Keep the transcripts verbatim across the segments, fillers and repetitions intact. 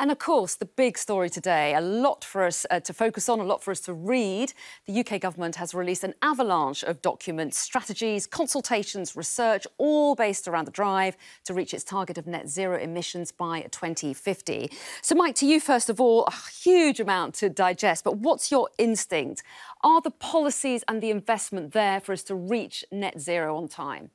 And of course, the big story today, a lot for us uh, to focus on, a lot for us to read. The U K government has released an avalanche of documents, strategies, consultations, research, all based around the drive to reach its target of net zero emissions by twenty fifty. So, Mike, to you first of all, a huge amount to digest, but what's your instinct? Are the policies and the investment there for us to reach net zero on time?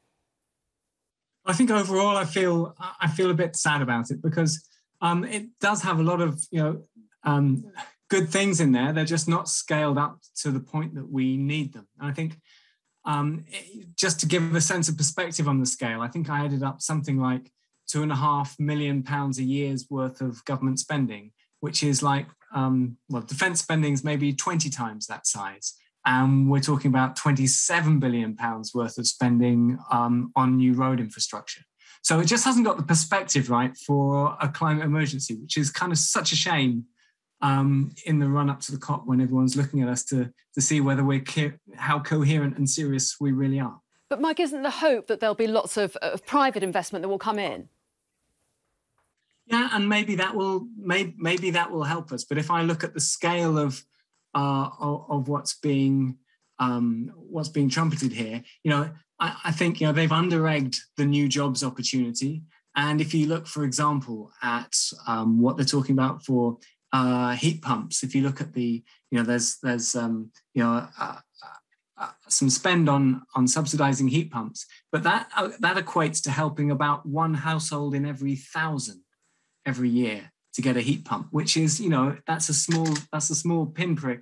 I think overall, I feel I feel a bit sad about it because um, it does have a lot of you know um, good things in there. They're just not scaled up to the point that we need them. And I think um, it, just to give a sense of perspective on the scale, I think I added up something like two and a half million pounds a year's worth of government spending, which is like um, well, defence spending is maybe twenty times that size. And we're talking about twenty-seven billion pounds worth of spending um, on new road infrastructure. So it just hasn't got the perspective right for a climate emergency, which is kind of such a shame um, in the run up to the COP when everyone's looking at us to, to see whether we're co- how coherent and serious we really are. But Mike, isn't the hope that there'll be lots of, of private investment that will come in? Yeah, and maybe that will maybe, maybe that will help us. But if I look at the scale of Uh, of, of what's being um, what's being trumpeted here, you know, I, I think you know they've under-egged the new jobs opportunity. And if you look, for example, at um, what they're talking about for uh, heat pumps, if you look at the, you know, there's there's um, you know uh, uh, some spend on on subsidising heat pumps, but that uh, that equates to helping about one household in every thousand every year to get a heat pump, which is, you know, that's a small, that's a small pinprick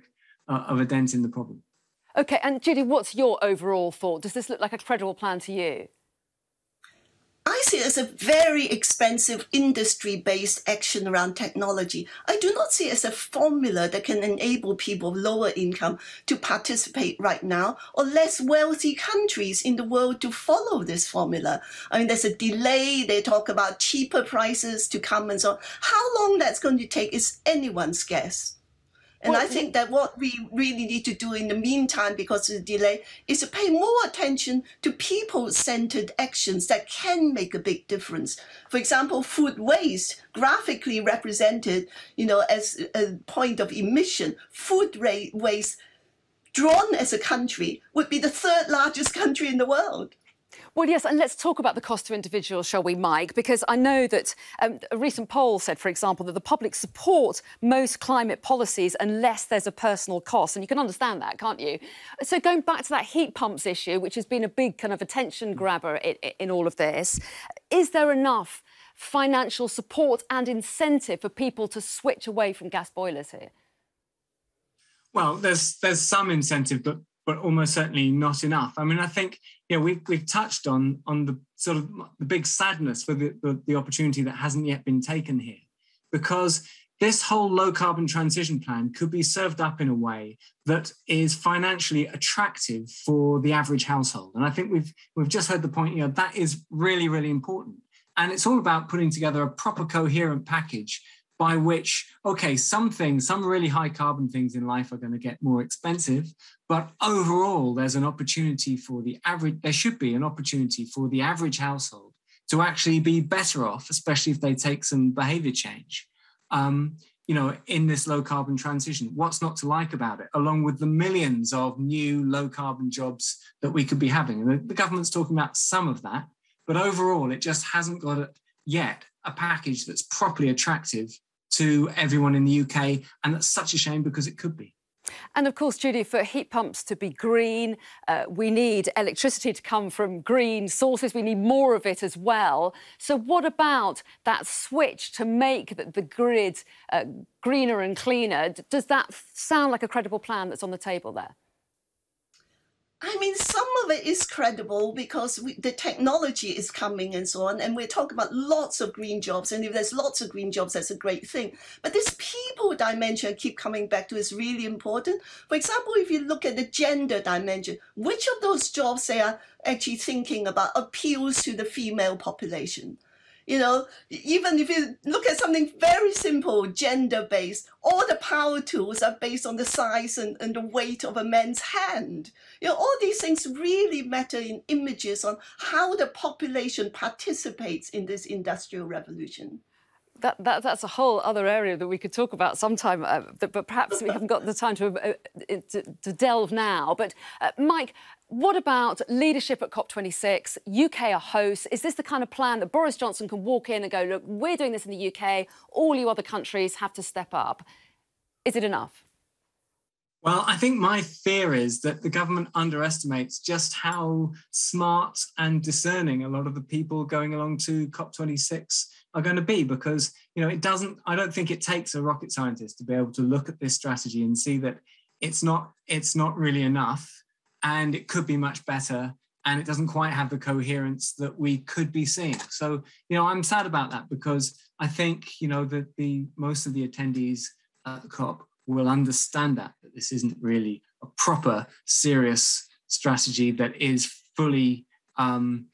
uh, of a dent in the problem. OK, and Judy, what's your overall thought? Does this look like a credible plan to you? I see it as a very expensive industry-based action around technology. I do not see it as a formula that can enable people of lower income to participate right now, or less wealthy countries in the world to follow this formula. I mean, there's a delay. They talk about cheaper prices to come and so on. How long that's going to take is anyone's guess. And well, I think that what we really need to do in the meantime, because of the delay, is to pay more attention to people-centered actions that can make a big difference. For example, food waste, graphically represented, you know, as a point of emission. Food waste, drawn as a country, would be the third largest country in the world. Well, yes, and let's talk about the cost to individuals, shall we, Mike? Because I know that um, a recent poll said, for example, that the public support most climate policies unless there's a personal cost. And you can understand that, can't you? So going back to that heat pumps issue, which has been a big kind of attention grabber in, in all of this, is there enough financial support and incentive for people to switch away from gas boilers here? Well, there's, there's some incentive, but... but almost certainly not enough. I mean, I think, you know, we've, we've touched on, on the sort of the big sadness for the, the, the opportunity that hasn't yet been taken here, because this whole low-carbon transition plan could be served up in a way that is financially attractive for the average household. And I think we've, we've just heard the point, you know, that is really, really important. And it's all about putting together a proper coherent package by which, OK, some things, some really high carbon things in life are going to get more expensive, but overall there's an opportunity for the average, there should be an opportunity for the average household to actually be better off, especially if they take some behaviour change, um, you know, in this low carbon transition. What's not to like about it, along with the millions of new low carbon jobs that we could be having? And the, the government's talking about some of that, but overall it just hasn't got it yet a package that's properly attractive to everyone in the U K, and that's such a shame because it could be. And of course, Judy, for heat pumps to be green, uh, we need electricity to come from green sources. We need more of it as well. So what about that switch to make the, the grid uh, greener and cleaner? Does that sound like a credible plan that's on the table there? I mean, some of it is credible because we, the technology is coming and so on, and we're talking about lots of green jobs, and if there's lots of green jobs, that's a great thing. But this people dimension I keep coming back to is really important. For example, if you look at the gender dimension, which of those jobs they are actually thinking about appeals to the female population? You know, even if you look at something very simple, gender-based, all the power tools are based on the size and, and the weight of a man's hand. You know, all these things really matter in images on how the population participates in this industrial revolution. that, that that's a whole other area that we could talk about sometime, uh, that, but perhaps we haven't got the time to, uh, to, to delve now. But, uh, Mike, what about leadership at COP twenty-six? U K are hosts. Is this the kind of plan that Boris Johnson can walk in and go, look, we're doing this in the U K, all you other countries have to step up? Is it enough? Well, I think my fear is that the government underestimates just how smart and discerning a lot of the people going along to COP twenty-six are going to be, because, you know, it doesn't, I don't think it takes a rocket scientist to be able to look at this strategy and see that it's not, it's not really enough, and it could be much better, and it doesn't quite have the coherence that we could be seeing. So, you know, I'm sad about that, because I think, you know, that the most of the attendees at the COP will understand that, that this isn't really a proper, serious strategy that is fully um,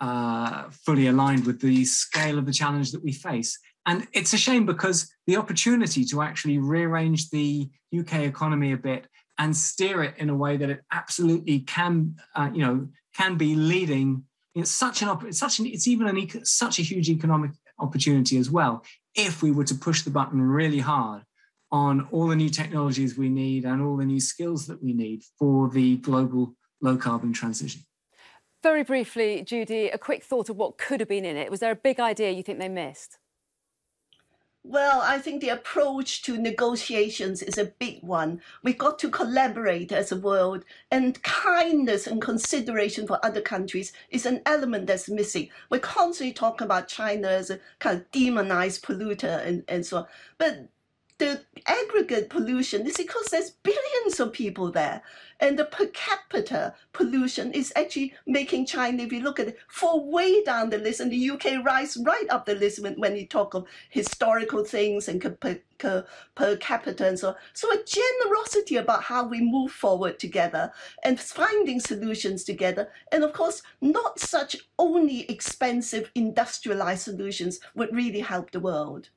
uh, fully aligned with the scale of the challenge that we face. And it's a shame, because the opportunity to actually rearrange the U K economy a bit and steer it in a way that it absolutely can, uh, you know, can be leading. It's such an, it's such an, it's even an eco, such a huge economic opportunity as well, if we were to push the button really hard on all the new technologies we need and all the new skills that we need for the global low-carbon transition. Very briefly, Judy, a quick thought of what could have been in it. Was there a big idea you think they missed? Well, I think the approach to negotiations is a big one. We've got to collaborate as a world, and kindness and consideration for other countries is an element that's missing. We constantly talk about China as a kind of demonized polluter and, and so on. But the aggregate pollution is because there's billions of people there. And the per capita pollution is actually making China, if you look at it, fall way down the list. And the U K rise right up the list when, when you talk of historical things and per, per, per capita and so on. So a generosity about how we move forward together and finding solutions together. And of course, not such only expensive industrialized solutions would really help the world.